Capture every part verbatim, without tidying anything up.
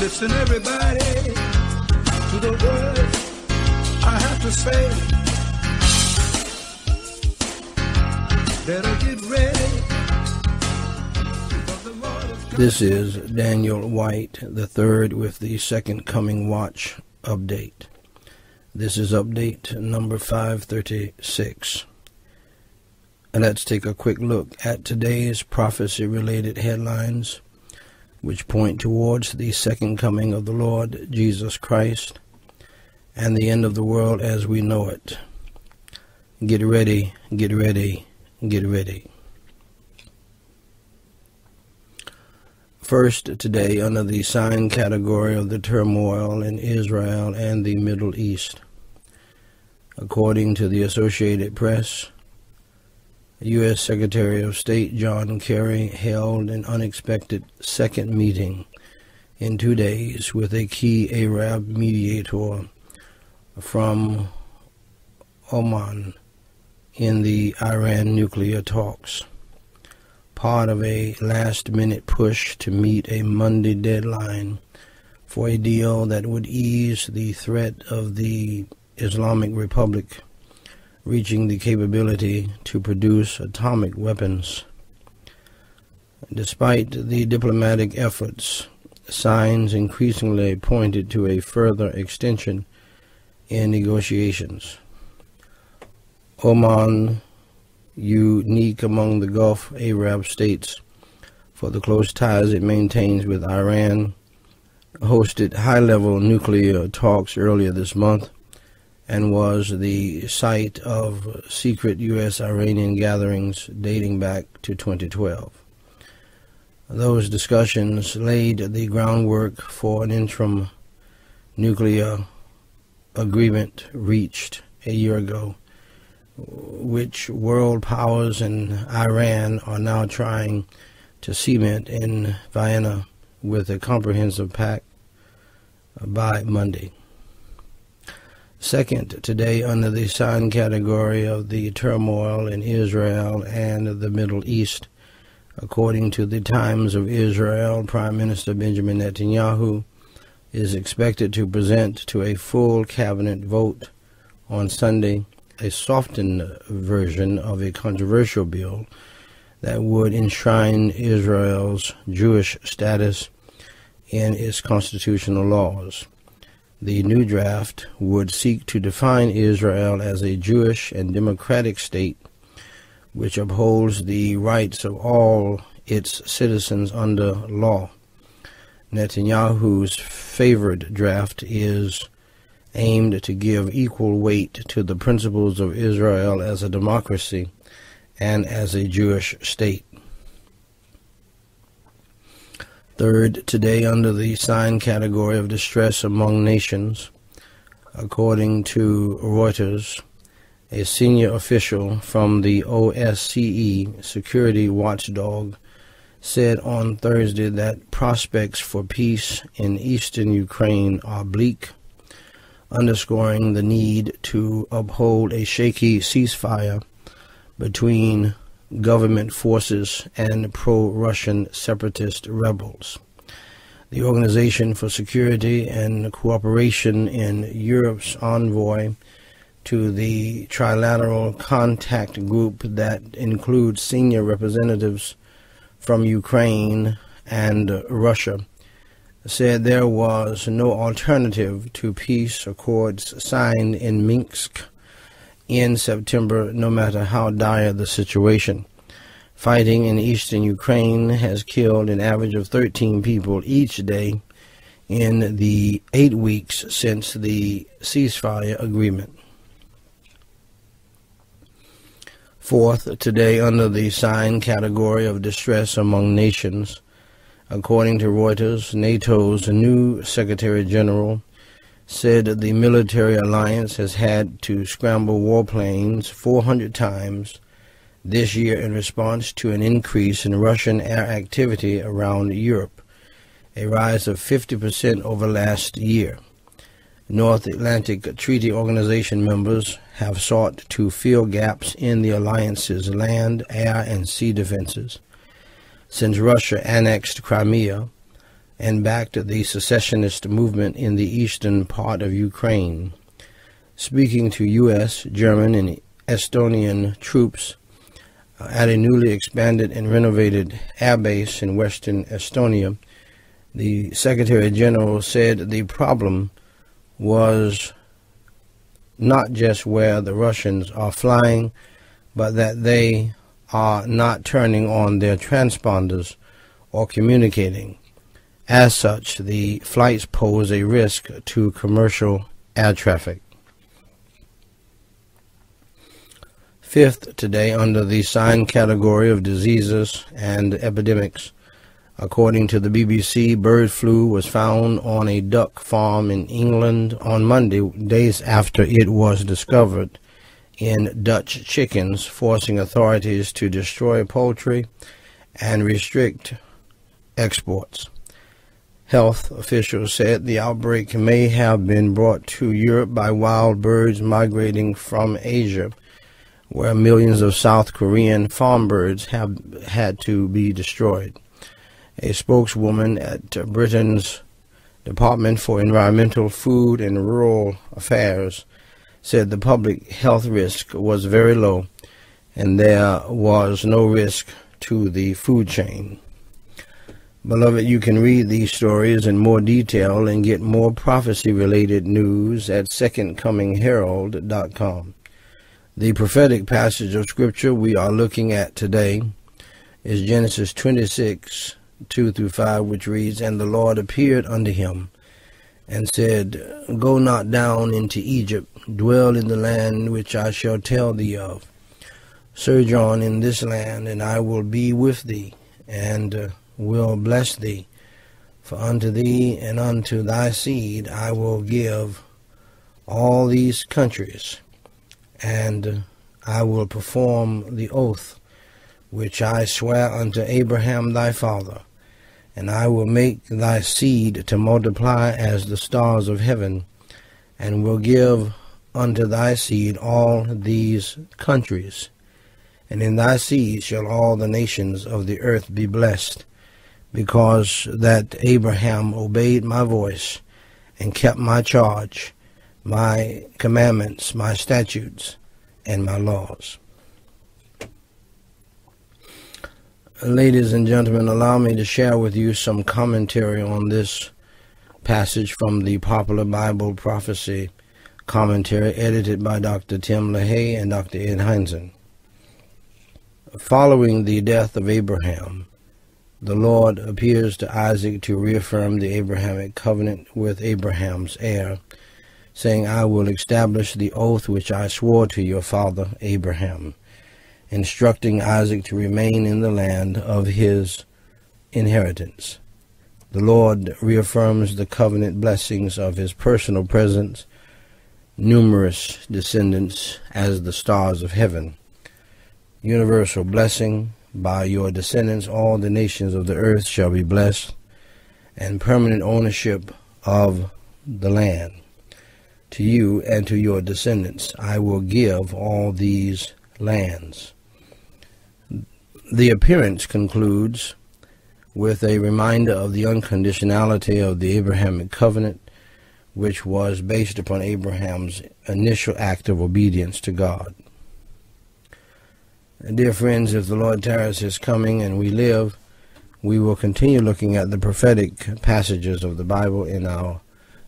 Listen, everybody, to the words I have to say. Better get ready. This is Daniel Whyte the third with the Second Coming Watch update. This is update number five thirty-six. And let's take a quick look at today's prophecy-related headlines, which point towards the second coming of the Lord Jesus Christ and the end of the world as we know it. Get ready, get ready, get ready. First, today, under the sign category of the turmoil in Israel and the Middle East, according to the Associated Press, U S Secretary of State John Kerry held an unexpected second meeting in two days with a key Arab mediator from Oman in the Iran nuclear talks, part of a last-minute push to meet a Monday deadline for a deal that would ease the threat of the Islamic Republic reaching the capability to produce atomic weapons. Despite the diplomatic efforts, signs increasingly pointed to a further extension in negotiations. Oman, unique among the Gulf Arab states for the close ties it maintains with Iran, hosted high-level nuclear talks earlier this month and was the site of secret U S-Iranian gatherings dating back to twenty twelve. Those discussions laid the groundwork for an interim nuclear agreement reached a year ago, which world powers and Iran are now trying to cement in Vienna with a comprehensive pact by Monday. Second, today, under the sign category of the turmoil in Israel and the Middle East, according to the Times of Israel, Prime Minister Benjamin Netanyahu is expected to present to a full cabinet vote on Sunday a softened version of a controversial bill that would enshrine Israel's Jewish status in its constitutional laws. The new draft would seek to define Israel as a Jewish and democratic state which upholds the rights of all its citizens under law. Netanyahu's favored draft is aimed to give equal weight to the principles of Israel as a democracy and as a Jewish state. Third, today, under the sign category of distress among nations, according to Reuters, a senior official from the O S C E security watchdog said on Thursday that prospects for peace in eastern Ukraine are bleak, underscoring the need to uphold a shaky ceasefire between government forces and pro-Russian separatist rebels. The Organization for Security and Cooperation in Europe's envoy to the Trilateral Contact Group that includes senior representatives from Ukraine and Russia said there was no alternative to peace accords signed in Minsk in September, no matter how dire the situation. Fighting in eastern Ukraine has killed an average of thirteen people each day in the eight weeks since the ceasefire agreement. Fourth, today, under the sign category of distress among nations, according to Reuters, NATO's new Secretary General said the military alliance has had to scramble warplanes four hundred times this year in response to an increase in Russian air activity around Europe, a rise of fifty percent over last year. North Atlantic Treaty Organization members have sought to fill gaps in the alliance's land, air, and sea defenses. Since Russia annexed Crimea, and backed the secessionist movement in the eastern part of Ukraine. Speaking to U S, German, and Estonian troops at a newly expanded and renovated air base in western Estonia, the Secretary General said the problem was not just where the Russians are flying, but that they are not turning on their transponders or communicating. As such, the flights pose a risk to commercial air traffic. Fifth, today, under the sign category of diseases and epidemics, according to the B B C, bird flu was found on a duck farm in England on Monday, days after it was discovered in Dutch chickens, forcing authorities to destroy poultry and restrict exports. Health officials said the outbreak may have been brought to Europe by wild birds migrating from Asia, where millions of South Korean farm birds have had to be destroyed. A spokeswoman at Britain's Department for Environmental, Food and Rural Affairs said the public health risk was very low and there was no risk to the food chain. Beloved, you can read these stories in more detail and get more prophecy-related news at Second Coming Herald dot com. The prophetic passage of Scripture we are looking at today is Genesis twenty-six, two through five, which reads, "And the Lord appeared unto him, and said, Go not down into Egypt, dwell in the land which I shall tell thee of. Sojourn in this land, and I will be with thee, and uh, will bless thee. For unto thee and unto thy seed I will give all these countries, and I will perform the oath which I sware unto Abraham thy father, and I will make thy seed to multiply as the stars of heaven, and will give unto thy seed all these countries. And in thy seed shall all the nations of the earth be blessed, because that Abraham obeyed my voice, and kept my charge, my commandments, my statutes, and my laws." Ladies and gentlemen, allow me to share with you some commentary on this passage from the Popular Bible Prophecy Commentary, edited by Doctor Tim LaHaye and Doctor Ed Heinzen. Following the death of Abraham, the Lord appears to Isaac to reaffirm the Abrahamic covenant with Abraham's heir, saying, "I will establish the oath which I swore to your father Abraham," instructing Isaac to remain in the land of his inheritance. The Lord reaffirms the covenant blessings of his personal presence, numerous descendants as the stars of heaven, universal blessing. "By your descendants all the nations of the earth shall be blessed," and permanent ownership of the land. "To you and to your descendants I will give all these lands." The appearance concludes with a reminder of the unconditionality of the Abrahamic covenant, which was based upon Abraham's initial act of obedience to God. Dear friends, if the Lord tarries his coming and we live, we will continue looking at the prophetic passages of the Bible in our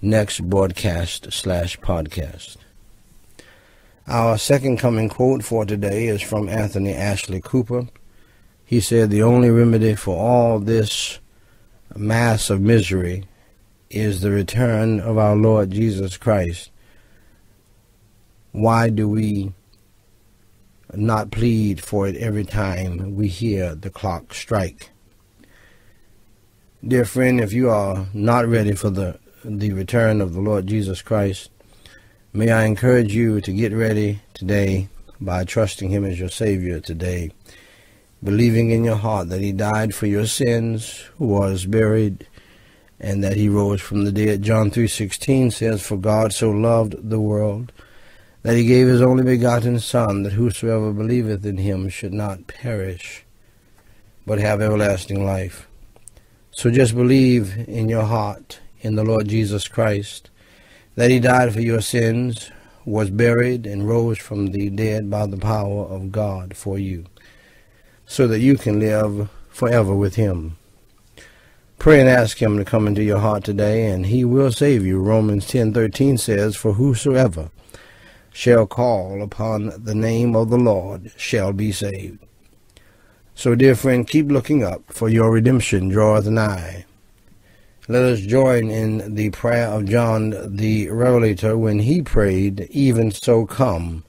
next broadcast slash podcast. Our second coming quote for today is from Anthony Ashley Cooper. He said, "The only remedy for all this mass of misery is the return of our Lord Jesus Christ. Why do we not plead for it every time we hear the clock strike?" Dear friend, if you are not ready for the the return of the Lord Jesus Christ, may I encourage you to get ready today by trusting him as your Savior today, believing in your heart that he died for your sins, was buried, and that he rose from the dead. John three sixteen says, "For God so loved the world, that he gave his only begotten Son, that whosoever believeth in him should not perish, but have everlasting life." So just believe in your heart in the Lord Jesus Christ, that he died for your sins, was buried, and rose from the dead by the power of God for you, so that you can live forever with him. Pray and ask him to come into your heart today, and he will save you. Romans ten thirteen says, "For whosoever shall call upon the name of the Lord shall be saved." So, dear friend, keep looking up, for your redemption draweth nigh. Let us join in the prayer of John the Revelator when he prayed, "Even so come,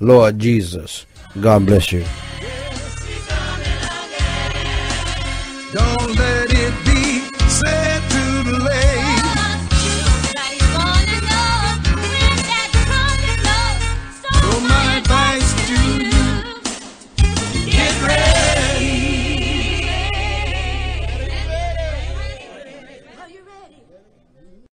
Lord Jesus." God bless you. Don't